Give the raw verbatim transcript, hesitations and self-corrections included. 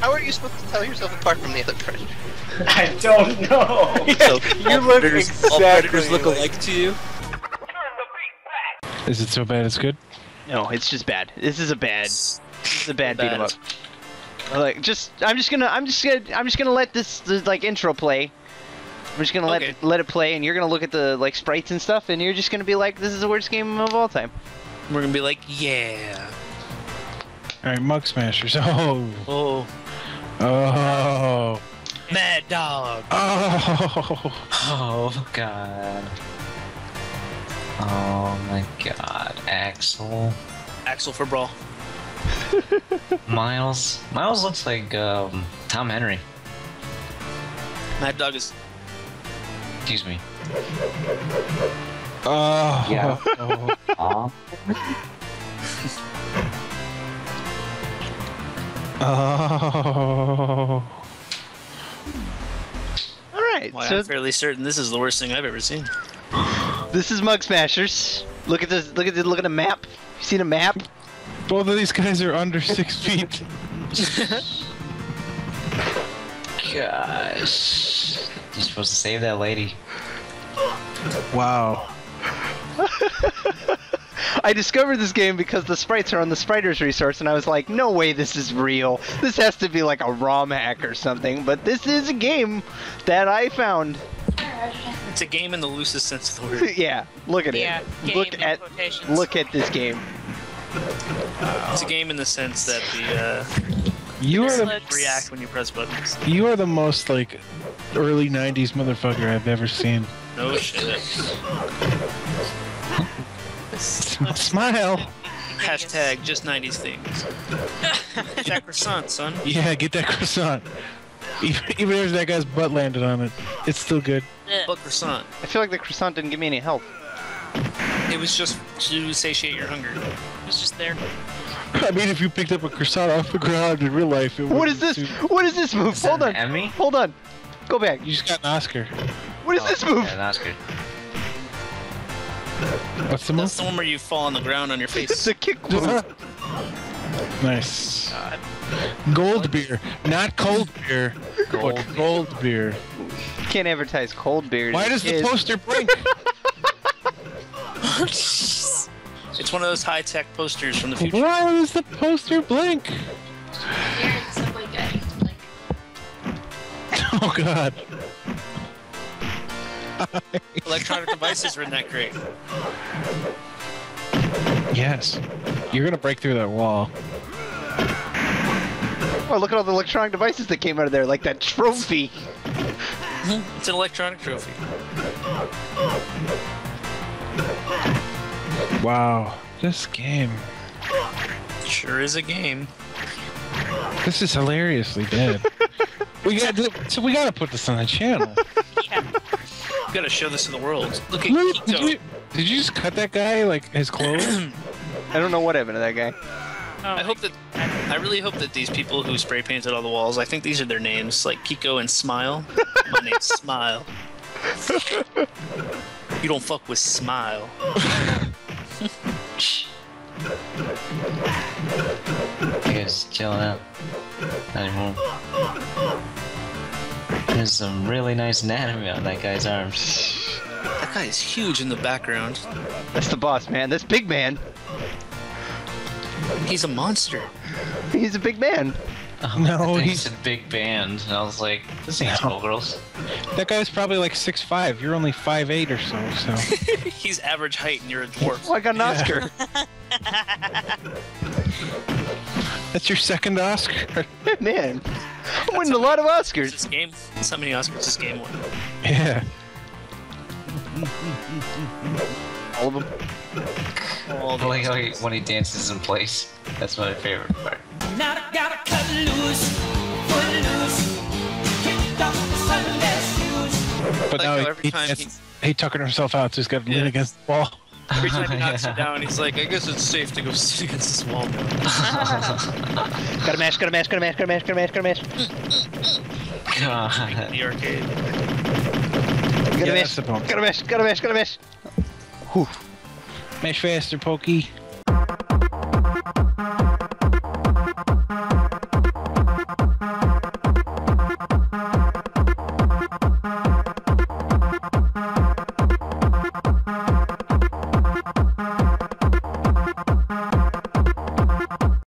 How are you supposed to tell yourself apart from the other person? I don't know. So you all look predators, exactly all predators look alike like. to you. Is it so bad it's good? No, it's just bad. This is a bad. This is a bad, bad. beat 'em up. Like, just, I'm just gonna, I'm just gonna, I'm just gonna let this, this like intro play. I'm just gonna okay. let let it play, and you're gonna look at the like sprites and stuff, and you're just gonna be like, this is the worst game of all time. We're gonna be like, yeah. All right, Mug Smashers. Oh. Oh. Oh. Mad Dog. Oh. Oh God. Oh my God, Axel. Axel for brawl. Miles. Miles looks like um, Tom Henry. Mad Dog is. Excuse me. Oh. Yeah. Oh. Oh. Oh. All right. Well, so I'm fairly certain this is the worst thing I've ever seen. This is Mug Smashers. Look at this. Look at the. Look at the map. You seen a map? Both of these guys are under six feet. Gosh. You're supposed to save that lady. Wow. I discovered this game because the sprites are on the Spriter's resource, and I was like, no way this is real. This has to be like a ROM hack or something, but this is a game that I found. It's a game in the loosest sense of the word. Yeah, look at yeah, it. Look at, look at this game. Wow. It's a game in the sense that the uh, you are the, react when you press buttons. You are the most like early nineties motherfucker I've ever seen. No shit. Smile. Hashtag just nineties things. Get that croissant, son. Yeah, get that croissant. Even, even if that guy's butt landed on it, it's still good. But croissant. I feel like the croissant didn't give me any help. It was just to satiate your hunger. It was just there. I mean, if you picked up a croissant off the ground in real life, it would. What is this? Too... What is this move? Is Hold on. Emmy? Hold on. Go back. You just got an Oscar. What is oh, this move? Yeah, an Oscar. What's the move? That's the one where you fall on the ground on your face. It's a kick move. Nice. God. Gold beer, not cold beer, gold, but gold beer. Can't advertise cold beer. Why does kids. the poster blink? It's one of those high-tech posters from the future. Why does the poster blink? Oh God! Electronic devices were in that crate. Yes, you're gonna break through that wall. Oh, look at all the electronic devices that came out of there, like that trophy. It's an electronic trophy. Wow, this game sure is a game. This is hilariously dead. we got so we gotta put this on the channel. Yeah. We gotta show this to the world. Look at Kiko. Did you, did you just cut that guy like his clothes? I don't know what happened to that guy. Oh, I hope that I really hope that these people who spray painted all the walls. I think these are their names, like Kiko and Smile. My name's Smile. You don't fuck with Smile. He's chilling out. Anymore. There's some really nice anatomy on that guy's arms. That guy is huge in the background. That's the boss, man. That's Big Man. He's a monster. He's a big man. Oh, no, he's a big band. And I was like, this ain't Skullgirls. That guy's probably like six five. You're only five eight or so. so. He's average height and you're a dwarf. Like an Oscar. Yeah. That's your second Oscar. Man, I'm winning a lot of Oscars. This game, that's how many Oscars this game won. Yeah. All of them. All of them. Like, like when he dances in place. That's my favorite part. Now I gotta cut loose, put loose, kick off the Sunday's shoes. But now like, he, he, he, he tuckered himself out, so he's got to yeah. lean against the wall. Every time he knocks yeah. you down, he's like, I guess it's safe to go sit against this wall. Gotta mash, gotta mash, gotta mash, gotta mash, gotta mash, gotta mash. God. The arcade. Gotta yeah, mash, gotta mash, gotta mash, gotta mash. Whew. Mash faster, Pokey.